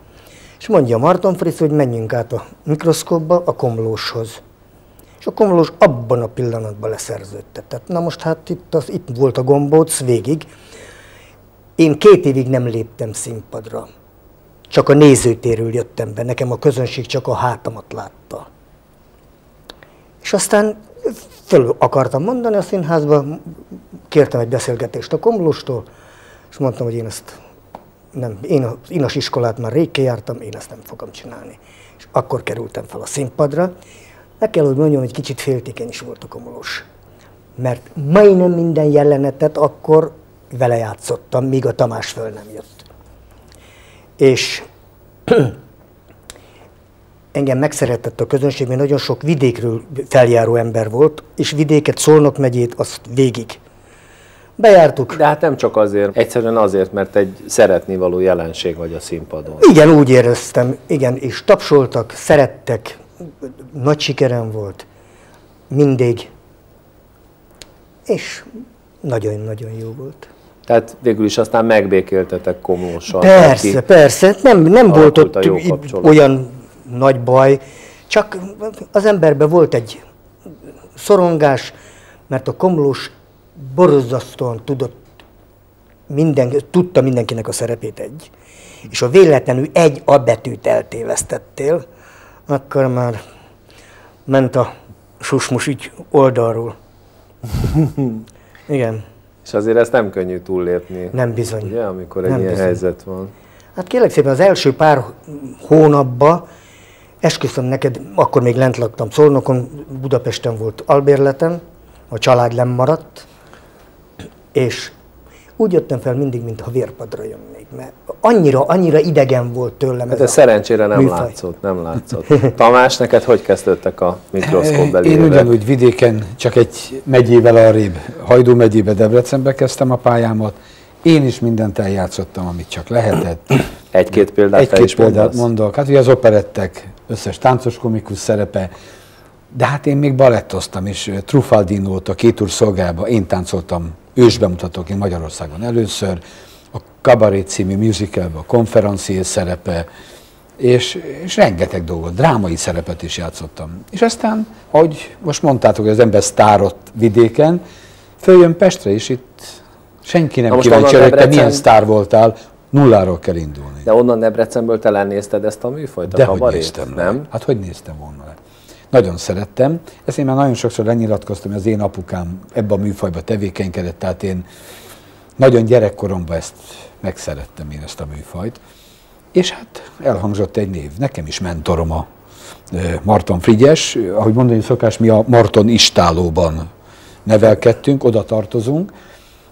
És mondja Marton Frici, hogy menjünk át a Mikroszkópba, a Komlóshoz. És a Komlós abban a pillanatban leszerződtetett. Na most hát itt, az, itt volt a gombóc végig. Én két évig nem léptem színpadra. csak a nézőtérről jöttem be, nekem a közönség csak a hátamat látta. És aztán föl akartam mondani a színházba, kértem egy beszélgetést a Komlóstól, és mondtam, hogy én ezt nem, én az inas iskolát már rég kijártam, én ezt nem fogom csinálni. És akkor kerültem fel a színpadra. Ne kell, hogy mondjam, hogy kicsit féltékeny is volt a Komlós. Mert majdnem minden jelenetet akkor vele játszottam, míg a Tamás föl nem jött. És engem megszeretett a közönség, mert nagyon sok vidékről feljáró ember volt, és vidéket, Szolnok megyét, azt végig bejártuk. De hát nem csak azért, egyszerűen azért, mert egy szeretnivaló jelenség vagy a színpadon. Igen, úgy éreztem, igen, és tapsoltak, szerettek, nagy sikerem volt, mindig, és nagyon-nagyon jó volt. Tehát végül is aztán megbékéltetek Komlóssal. Persze, persze, nem, nem volt ott olyan nagy baj, csak az emberben volt egy szorongás, mert a Komlós borzasztóan tudott minden, tudta mindenkinek a szerepét egy, és ha véletlenül egy A betűt eltévesztettél, akkor már ment a susmus így oldalról. Igen. És azért ezt nem könnyű túllépni. Nem bizony. Ugye, amikor egy nem ilyen bizony. Helyzet van. Hát kérlek szépen, az első pár hónapban, esküszöm neked, akkor még lent laktam Szolnokon, Budapesten volt albérletem, a család lemaradt, és úgy jöttem fel mindig, mintha vérpadra jönnék, mert annyira, annyira idegen volt tőlem ez, ez a szerencsére nem műfaj. látszott, nem látszott. Tamás, neked hogy kezdődtek a Mikroszkóp belévek? Én ugyanúgy vidéken, csak egy megyével arrébb, Hajdú megyébe, Debrecenbe kezdtem a pályámat. Én is mindent eljátszottam, amit csak lehetett. Egy-két példát Egy-két is példát mondok. Hát ugye az operettek, összes táncos komikus szerepe, de hát én még balettoztam, és Trufaldinót a Két úr szolgába én táncoltam ősbemutatóként Magyarországon először, a Cabaret című musicalben a konferencié szerepe, és, és rengeteg dolgot, drámai szerepet is játszottam. És aztán, ahogy most mondtátok, hogy az ember sztárott vidéken, följön Pestre, és itt senki nem kíváncsi, hogy te milyen sztár voltál, nulláról kell indulni. De onnan Debrecenből te lenézted ezt a műfajt, a Cabaret, néztem, nem? Hát hogy néztem volna le? Nagyon szerettem, ezt én már nagyon sokszor lenyilatkoztam, hogy az én apukám ebbe a műfajba tevékenykedett, tehát én nagyon gyerekkoromban ezt megszerettem én ezt a műfajt, és hát elhangzott egy név, nekem is mentorom a Marton Frigyes, ahogy mondani szokás, mi a Marton istálóban nevelkedtünk, oda tartozunk,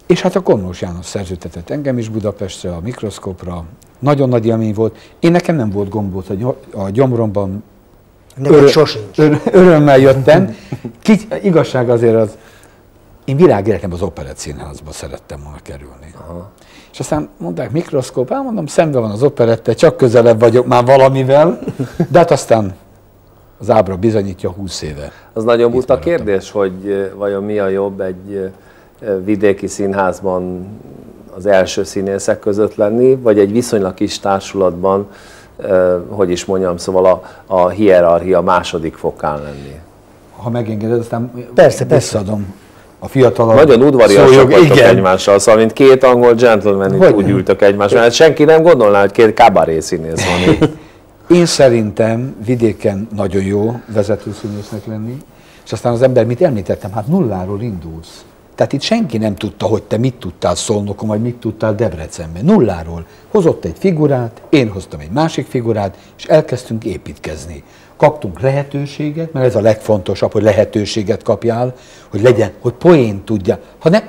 és hát a Komlós János szerződtetett engem is Budapestre, a Mikroszkópra, nagyon nagy élmény volt, én nekem nem volt gombóc a gyomromban, Örö örö örömmel jöttem. Kicsi, igazság azért az, én világgyerekem az Operett Színházba szerettem volna kerülni. Aha. És aztán mondták, Mikroszkóp, hát mondom, szembe van az operettel, csak közelebb vagyok már valamivel, de hát aztán az ábra bizonyítja húsz éve. Az nagyon buta kérdés, hogy vajon mi a jobb egy vidéki színházban az első színészek között lenni, vagy egy viszonylag kis társulatban, hogy is mondjam, szóval a, a hierarchia második fokán lenni. Ha megengeded, aztán persze, visszadom a fiatalabb. Nagyon udvariasak vagytok egymással, szóval mint két angol gentleman itt úgy ültök egymással, mert senki nem gondolná, hogy két cabaret színész van itt. Én szerintem vidéken nagyon jó vezető színésznek lenni, és aztán az ember, mit említettem, hát nulláról indulsz. Tehát itt senki nem tudta, hogy te mit tudtál Szolnokon, vagy mit tudtál Debrecenben. Nulláról. Hozott egy figurát, én hoztam egy másik figurát, és elkezdtünk építkezni. Kaptunk lehetőséget, mert ez a legfontosabb, hogy lehetőséget kapjál, hogy legyen, hogy poént tudjál. Ha ne,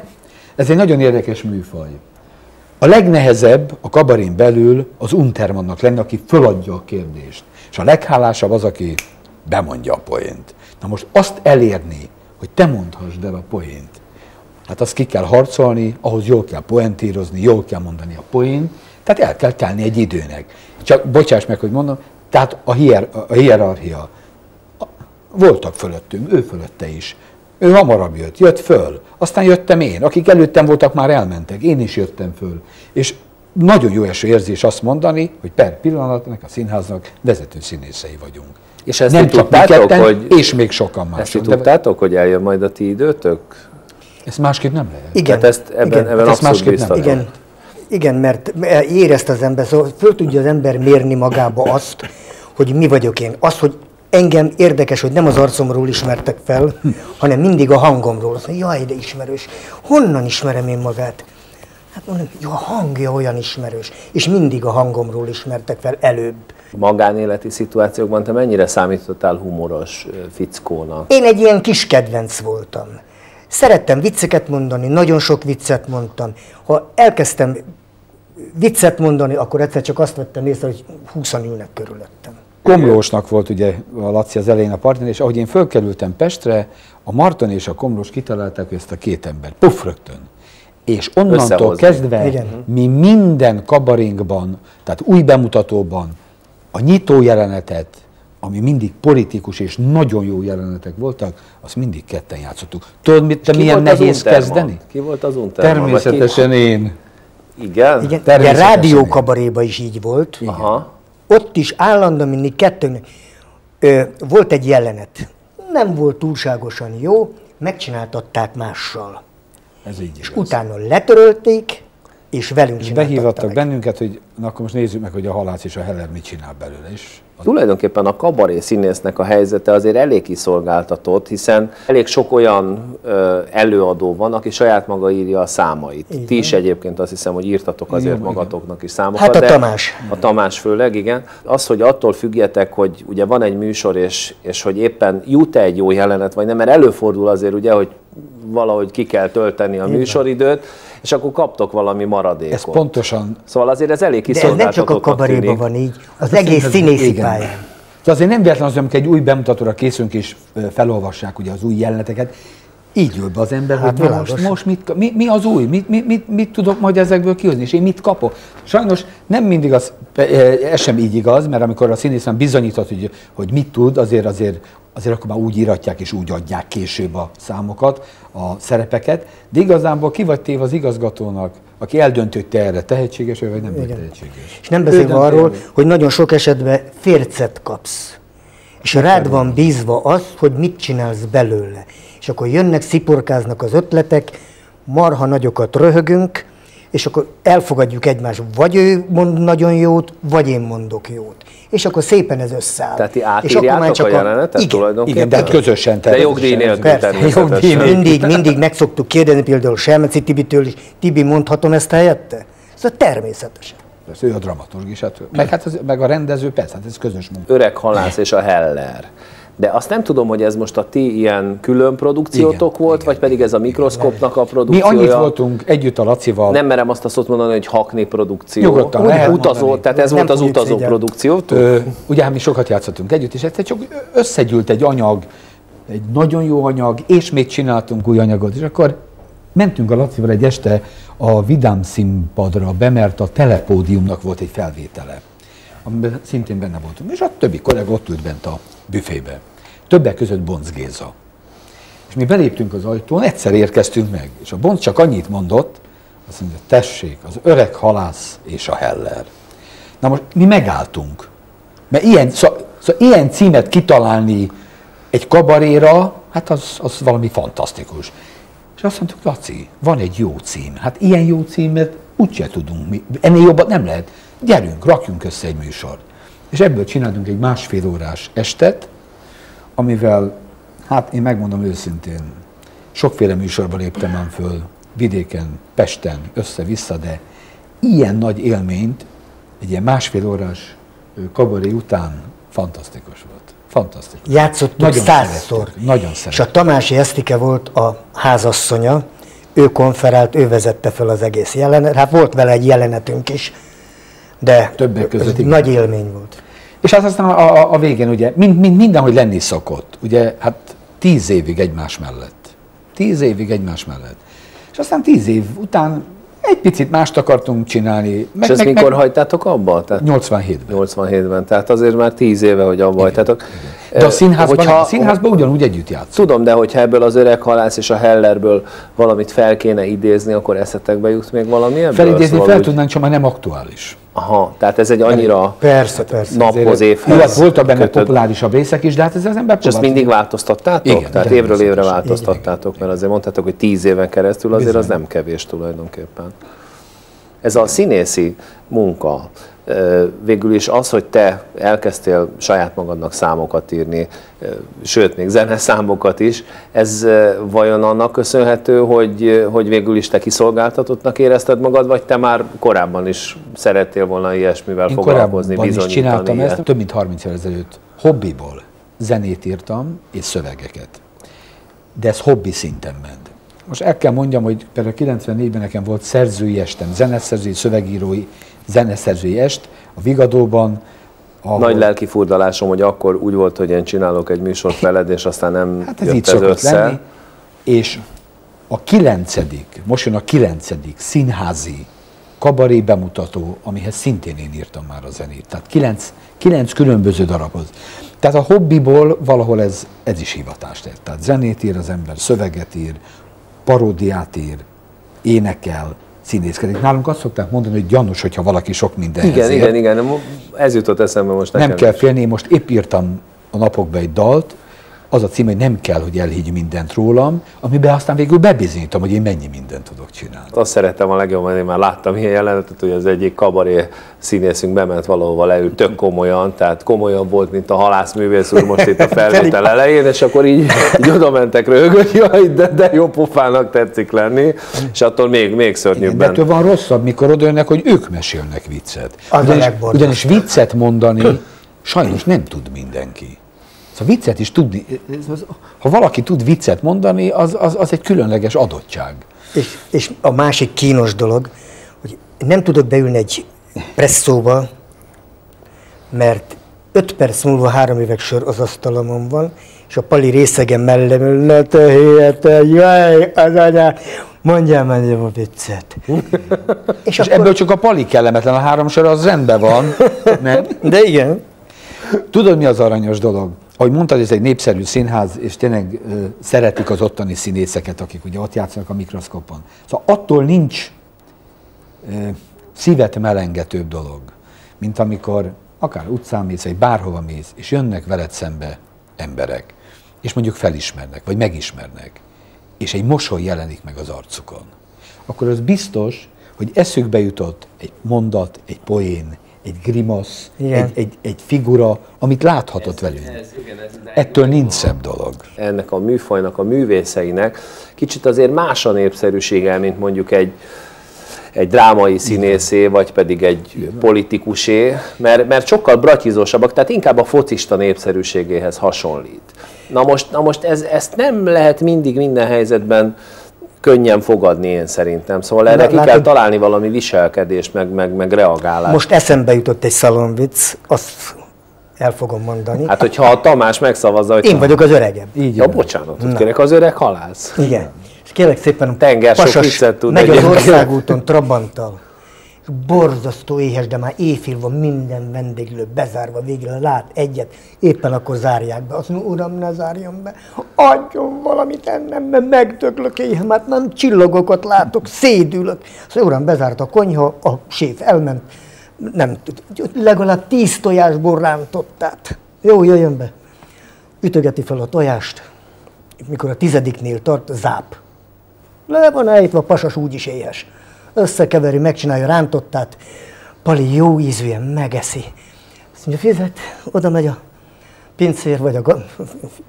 ez egy nagyon érdekes műfaj. A legnehezebb a kabarén belül az Untermannak lenni, aki föladja a kérdést. És a leghálásabb az, aki bemondja a poént. Na most azt elérni, hogy te mondhassd el a poént. Hát azt ki kell harcolni, ahhoz jól kell poentírozni, jól kell mondani a poén, tehát el kell kelni egy időnek. Csak bocsáss meg, hogy mondom, tehát a, hier, a hierarchia, a, voltak fölöttünk, ő fölötte is. Ő hamarabb jött, jött föl, aztán jöttem én, akik előttem voltak már elmentek, én is jöttem föl. És nagyon jó eső érzés azt mondani, hogy per pillanatnak a színháznak vezető színészei vagyunk. És ezt nem csak ketten, hogy és még sokan mások. Ezt tudtátok, hogy eljön majd a ti időtök? Ezt másképp nem lehet. Igen, hát ezt ebben, igen, ebben hát ezt másképp nem lehet. Igen. Igen, mert érezte az ember, szóval föl tudja az ember mérni magába azt, hogy mi vagyok én. Az, hogy engem érdekes, hogy nem az arcomról ismertek fel, hanem mindig a hangomról. Azt mondja, jaj, de ismerős. Honnan ismerem én magát? Hát mondom, jó, a hangja olyan ismerős. És mindig a hangomról ismertek fel előbb. Magánéleti szituációkban te mennyire számítottál humoros fickónak? Én egy ilyen kis kedvenc voltam. Szerettem vicceket mondani, nagyon sok viccet mondtam. Ha elkezdtem viccet mondani, akkor egyszer csak azt vettem észre, hogy húszan ülnek körülöttem. Komlósnak volt ugye a Laci az elején a partner, és ahogy én fölkerültem Pestre, a Marton és a Komlós kitalálták ezt a két embert. Puff, rögtön. És onnantól kezdve igen. Mi minden kabaringban, tehát új bemutatóban a nyitó jelenetet, ami mindig politikus és nagyon jó jelenetek voltak, azt mindig ketten játszottuk. Tudod, mit, te ki milyen nehéz kezdeni? Ki volt az Unterman? Természetesen ki... én. Igen? Igen. Természetesen igen, rádiókabaréba is így volt. Aha. Ott is állandóan mindig kettőn. Ö, volt egy jelenet. Nem volt túlságosan jó, megcsináltatták mással. Ez így és igaz. Utána letörölték, és velünk és behívattak meg bennünket, hogy na, akkor most nézzük meg, hogy a Halász és a Heller mit csinál belőle is. Tulajdonképpen a kabaré színésznek a helyzete azért elég kiszolgáltatott, hiszen elég sok olyan ö, előadó van, aki saját maga írja a számait. Igen. Ti is egyébként azt hiszem, hogy írtatok azért igen, magatoknak is számokat. Hát a Tamás. A Tamás főleg, igen. Az, hogy attól függjetek, hogy ugye van egy műsor, és, és hogy éppen jut-e egy jó jelenet, vagy nem, mert előfordul azért ugye, hogy valahogy ki kell tölteni a igen. műsoridőt, és akkor kaptok valami maradékot. Ez pontosan. Szóval azért ez elég kiszolgáltatott. De ez nem csak a kabaréban van így, az hát egész színészi pályán. De azért nem véletlen az, amikor egy új bemutatóra készülünk és felolvassák ugye az új jeleneteket, így jön be az ember, hát hogy most, most mit, mi, mi az új, mit, mit, mit, mit tudok majd ezekből kihozni, és én mit kapok. Sajnos nem mindig az, ez sem így igaz, mert amikor a színészen bizonyított, hogy, hogy mit tud, azért azért azért akkor már úgy íratják és úgy adják később a számokat, a szerepeket, de igazából ki vagy téve az igazgatónak, aki eldöntő, hogy te erre tehetséges, vagy nem vagy tehetséges. És nem beszélve arról, elő. Hogy nagyon sok esetben fércet kapsz, és rád elő. Van bízva az, hogy mit csinálsz belőle. És akkor jönnek, sziporkáznak az ötletek, marha nagyokat röhögünk, és akkor elfogadjuk egymást, vagy ő mond nagyon jót, vagy én mondok jót. És akkor szépen ez összeáll. Tehát ti átírjátok a jelenetet a... tulajdonképpen? Igen, tehát közösen. De jogdíj nélkül természetesen. Mindig, mindig meg szoktuk kérdezni például Semeci Tibitől is, Tibi, mondhatom ezt helyette? Szóval természetesen. Persze, ő a dramaturg is, hát, meg, hát az, meg a rendező, persze, hát ez közös munka. Öreg Halász és a Heller. De azt nem tudom, hogy ez most a ti ilyen külön produkciótok igen, volt, igen, vagy pedig ez a Mikroszkópnak a produkciója. Mi annyit voltunk együtt a Lacival. Nem merem azt a szót mondani, hogy hakni produkció. Nyugodtan lehet utazó, tehát ez nem volt az utazó produkció. Ugye mi sokat játszottunk együtt, és egyszer csak összegyűlt egy anyag, egy nagyon jó anyag, és még csináltunk új anyagot, és akkor mentünk a Lacival egy este a Vidám színpadra be, mert a Telepódiumnak volt egy felvétele, amiben szintén benne voltunk, és a többi kollega ott ült bent a büfébe. Többek között Boncz Géza. És mi beléptünk az ajtón, egyszer érkeztünk meg, és a Boncz csak annyit mondott, azt mondja, tessék, az öreg Halász és a Heller. Na most mi megálltunk, mert ilyen, szóval, szóval ilyen címet kitalálni egy kabaréra, hát az, az valami fantasztikus. És azt mondtuk, Laci, van egy jó cím, hát ilyen jó címet úgyse tudunk mi, ennél jobbat nem lehet. Gyerünk, rakjunk össze egy műsort. És ebből csináltunk egy másfél órás estet, amivel, hát én megmondom őszintén, sokféle műsorba léptem már föl, vidéken, Pesten, össze-vissza, de ilyen nagy élményt, egy ilyen másfél órás kabaré után fantasztikus volt. Fantasztikus. Játszottunk százszor. Nagyon szerettem. És a Tamási Esztike volt a házasszonya, ő konferált, ő vezette fel az egész jelenet, hát volt vele egy jelenetünk is, de többek között nagy élmény volt. És hát aztán a, a, a végén ugye, mind, mind, mindenhogy lenni szokott, ugye, hát tíz évig egymás mellett. Tíz évig egymás mellett. És aztán tíz év után egy picit mást akartunk csinálni. Meg, és ezt mikor meg... hagytátok abba? Tehát nyolcvanhétben. nyolcvanhétben, tehát azért már tíz éve, hogy abba hagytátok. De a színházban, hogyha, a színházban ugyanúgy együtt játszunk. Tudom, de hogyha ebből az öreg Halász és a Hellerből valamit fel kéne idézni, akkor eszetekbe jut még valami ebből? Felidézni szóval fel úgy... tudnánk, csak már nem aktuális. Aha, tehát ez egy annyira persze, persze, naphoz évhez. Voltak benne populárisabb részek is, de hát ez az ember. És ezt mindig változtattátok? Igen, tehát évről évre változtattátok, igen, mert azért mondtátok, hogy tíz éven keresztül azért bizony. Az nem kevés tulajdonképpen. ez a színészi munka, végül is az, hogy te elkezdtél saját magadnak számokat írni, sőt, még zeneszámokat is, ez vajon annak köszönhető, hogy, hogy végül is te kiszolgáltatottnak érezted magad, vagy te már korábban is szerettél volna ilyesmivel Én foglalkozni, bizonyítani? Én korábban is csináltam ilyet. Ezt, több mint harminc évvel ezelőtt hobbiból zenét írtam és szövegeket, de ez hobbi szinten ment. Most el kell mondjam, hogy például kilencvennégyben nekem volt szerzői estem, zeneszerzői, szövegírói, zeneszerzői est a Vigadóban. Ahol... Nagy lelki furdalásom, hogy akkor úgy volt, hogy én csinálok egy műsort veled, és aztán nem hát ez jött így ez össze. Lenni. És a kilencedik, most jön a kilencedik színházi kabaré bemutató, amihez szintén én írtam már a zenét. Tehát kilenc, kilenc különböző darabhoz. Tehát a hobbiból valahol ez, ez is hivatást lett. Tehát zenét ír az ember, szöveget ír, paródiát ír, énekel, színészkedik. Nálunk azt szokták mondani, hogy gyanús, hogyha valaki sok mindenhez igen, ér. Igen, igen, igen, ez jutott eszembe most nekem. Nem kell félni, én most épp írtam a napokban egy dalt, az a cím, hogy nem kell, hogy elhiggy mindent rólam, amiben aztán végül bebizonyítom, hogy én mennyi mindent tudok csinálni. Azt szerettem a legjobban, én már láttam ilyen jelenetet, hogy az egyik kabaré színészünk bement valahova leül, tök komolyan, tehát komolyan volt, mint a Halász művész úr most itt a felvétel elején, és akkor így, így oda mentek röhögni, jaj, de, de jó pofának tetszik lenni, és attól még, még szörnyűbben. De ettől van rosszabb, mikor odajönnek, hogy ők mesélnek viccet. Ugyanis, ugyanis viccet mondani sajnos nem tud mindenki. Szóval viccet is tudni, ha valaki tud viccet mondani, az, az, az egy különleges adottság. És, és a másik kínos dolog, hogy nem tudok beülni egy presszóba, mert öt perc múlva három üveg sör az asztalomon van, és a pali részegen mellem ül, jaj, az anyá, mondjál már a viccet. És, és akkor... ebből csak a pali kellemetlen, a három sör az rendben van, nem? De igen. Tudod, mi az aranyos dolog? Ahogy mondtad, ez egy népszerű színház, és tényleg ö, szeretik az ottani színészeket, akik ugye ott játszanak a Mikroszkópon. Szóval attól nincs ö, szívet melengetőbb dolog, mint amikor akár utcán mész, vagy bárhova mész, és jönnek veled szembe emberek, és mondjuk felismernek, vagy megismernek, és egy mosoly jelenik meg az arcukon. Akkor az biztos, hogy eszükbe jutott egy mondat, egy poén, egy grimasz, egy, egy, egy figura, amit láthatott velünk. Ettől nincs szebb dolog. Ennek a műfajnak, a művészeinek kicsit azért más a népszerűsége, mint mondjuk egy, egy drámai színészé, vagy pedig egy politikusé, mert, mert sokkal bratyizósabbak, tehát inkább a focista népszerűségéhez hasonlít. Na most, na most ez, ezt nem lehet mindig minden helyzetben könnyen fogadni, én szerintem. Szóval erre ki kell találni valami viselkedést, meg, meg, meg reagálást. Most eszembe jutott egy szalonvic, azt el fogom mondani. Hát, hogyha a Tamás megszavazza, hogy... Én vagyok az öregem. Így ja, bocsánatot kérek, az öreg Halász. Igen. És kérlek szépen, Pasas megy az országúton trabanttal, borzasztó éhes, de már éjfél van, minden vendéglő bezárva, végre lát egyet, éppen akkor zárják be. Azt mondom, uram, ne zárjon be, adjon valamit ennem, mert megdöglök éhem, hát nem csillogokat látok, szédülök. Szóval uram, bezárt a konyha, a séf elment, nem tud, legalább tíz tojásból rántott át. Jó, jöjjön be. Ütögeti fel a tojást, mikor a tizediknél tart, záp. Le van ejtve, a pasas úgyis éhes. Összekeveri, megcsinálja rántottát, Pali jó ízűen megeszi. Azt mondja, fizet, oda megy a pincér vagy a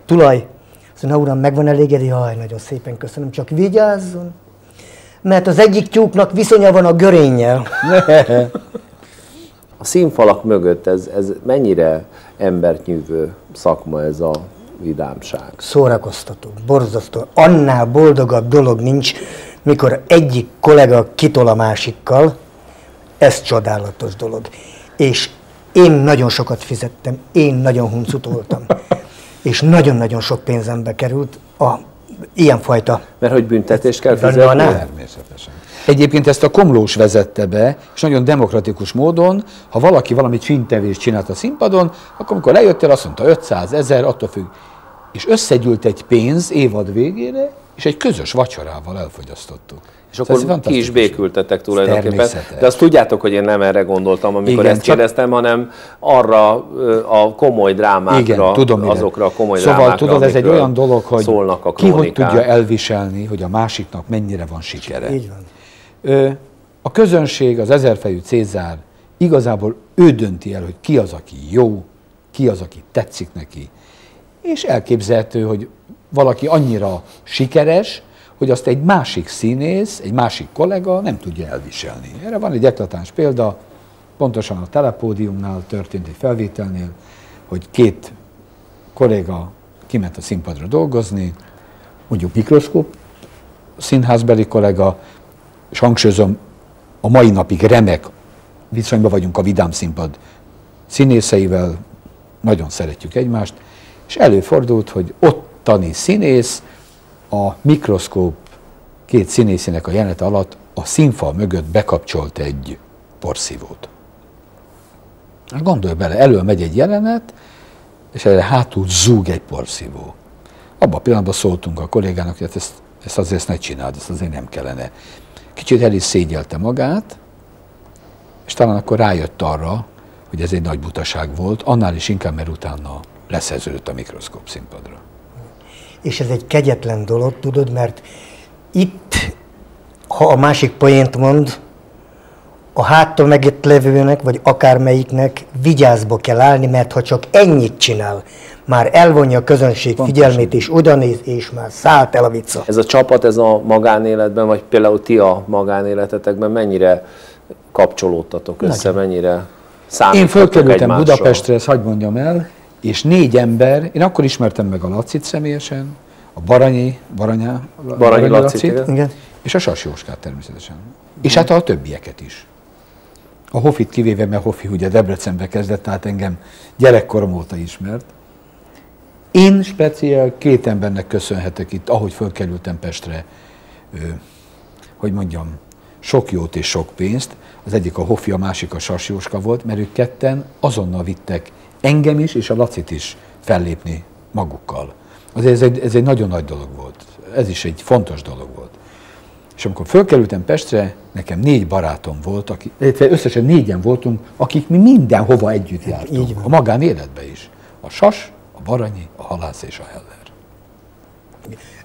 tulaj. Azt mondja, uram, meg van elégedve? Jaj, nagyon szépen köszönöm, csak vigyázzon, mert az egyik tyúknak viszonya van a görénnyel. A színfalak mögött ez, ez mennyire embernyűvő szakma ez a vidámság? Szórakoztató, borzasztó, annál boldogabb dolog nincs, mikor egyik kollega kitol a másikkal, ez csodálatos dolog. És én nagyon sokat fizettem, én nagyon huncut voltam, és nagyon-nagyon sok pénzembe került a ilyenfajta... Mert hogy büntetést kell fizetni? Természetesen. Egyébként ezt a Komlós vezette be, és nagyon demokratikus módon, ha valaki valami csíntevést csinált a színpadon, akkor amikor lejött el, azt mondta ötszáz ezer, attól függ. És összegyűlt egy pénz évad végére, és egy közös vacsorával elfogyasztottuk. És akkor ki is békültetek tulajdonképpen. De azt tudjátok, hogy én nem erre gondoltam, amikor igen, ezt kérdeztem, hanem arra a komoly drámákra, igen, tudom, azokra a komoly szóval drámákra, tudod, ez egy olyan dolog, hogy ki hogy tudja elviselni, hogy a másiknak mennyire van sikere. Így van. Ö, A közönség, az ezerfejű Cézár igazából ő dönti el, hogy ki az, aki jó, ki az, aki tetszik neki. És elképzelhető, hogy valaki annyira sikeres, hogy azt egy másik színész, egy másik kollega nem tudja elviselni. Erre van egy eklatáns példa, pontosan a Telepódiumnál történt egy felvételnél, hogy két kolléga kiment a színpadra dolgozni, mondjuk Mikroszkóp színházbeli kolléga, és hangsúlyozom, a mai napig remek viszonyban vagyunk a Vidám színpad színészeivel, nagyon szeretjük egymást, és előfordult, hogy ottani színész a Mikroszkóp két színészének a jelenete alatt a színfal mögött bekapcsolt egy porszívót. És gondolj bele, elől megy egy jelenet, és erre hátul zúg egy porszívó. Abban a pillanatban szóltunk a kollégának, hogy ezt, ezt azért ne csináld, ezt azért nem kellene. Kicsit el is szégyelte magát, és talán akkor rájött arra, hogy ez egy nagy butaság volt, annál is inkább, mert utána leszerződött a Mikroszkóp színpadra. És ez egy kegyetlen dolog, tudod, mert itt, ha a másik poént mond, a háttól megett levőnek, vagy akármelyiknek vigyázba kell állni, mert ha csak ennyit csinál, már elvonja a közönség pontosan figyelmét, és odanéz, és már szállt el a vicca. Ez a csapat, ez a magánéletben, vagy például ti a magánéletetekben mennyire kapcsolódtatok össze, nagyon, mennyire számítatok egymásra? Én fölkerültem Budapestre, ezt hagyd mondjam el, és négy ember, én akkor ismertem meg a Lacit személyesen, a Baranyi, Baranyá, Baranyi, Baranyi Lacit, Lacit és a Sasióskát természetesen. Igen. És hát a többieket is. A Hofit kivéve, mert Hofi ugye Debrecenbe kezdett, tehát engem gyerekkorom óta ismert. Én speciál két embernek köszönhetek itt, ahogy fölkerültem Pestre, hogy mondjam, sok jót és sok pénzt. Az egyik a Hofi, a másik a Sasióska volt, mert ők ketten azonnal vittek engem is és a Lacit is fellépni magukkal. Azért ez egy, ez egy nagyon nagy dolog volt. Ez is egy fontos dolog volt. És amikor fölkerültem Pestre, nekem négy barátom volt, akik, összesen négyen voltunk, akik mi mindenhova együtt jártunk, a magánéletbe is. A Sas, a Baranyi, a Halász és a Heller.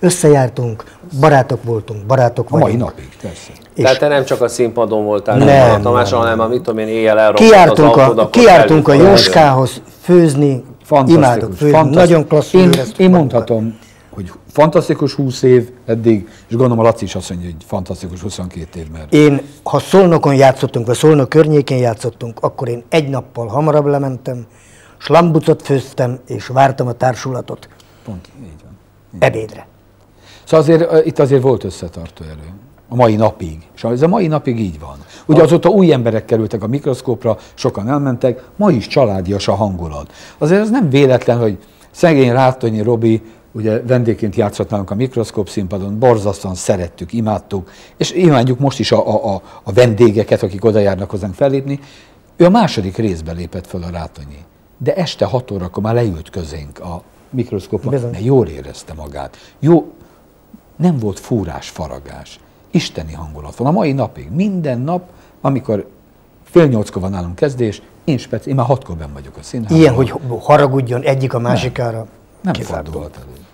Összejártunk, barátok voltunk, barátok vagyunk. A mai napig, persze. Tehát te nem csak a színpadon voltál, nem, a Tamás, hanem a mit tudom én, éjjel elrobbant az autód. Kijártunk a Jóskához főzni, imádok főzni, nagyon klasszul. Én, én mondhatom, hogy fantasztikus húsz év eddig, és gondolom a Laci is azt mondja, hogy fantasztikus huszonkét év, mert... Én, ha Szolnokon játszottunk, vagy Szolnok környékén játszottunk, akkor én egy nappal hamarabb lementem, slambucot főztem, és vártam a társulatot. Pont, így van. Így. Ebédre. Szóval azért, itt azért volt összetartó erő. A mai napig. És ez a mai napig így van. Ugye azóta új emberek kerültek a Mikroszkópra, sokan elmentek, ma is családias a hangulat. Azért ez nem véletlen, hogy szegény Rátonyi Robi, ugye vendégként játszhatnánk a Mikroszkóp színpadon, borzasztóan szerettük, imádtuk, és imádjuk most is a, a, a vendégeket, akik oda járnak hozzánk fellépni. Ő a második részbe lépett fel a Rátonyi, de este hat órakor már leült közénk a Mikroszkópon, mert jól érezte magát. Jó, nem volt fúrás, faragás, isteni hangulat van a mai napig. Minden nap, amikor fél nyolckor van nálunk kezdés, én, speci- én már hatkor benn vagyok a színházban. Ilyen, hogy haragudjon egyik a másikára. Nem fordulhat elő.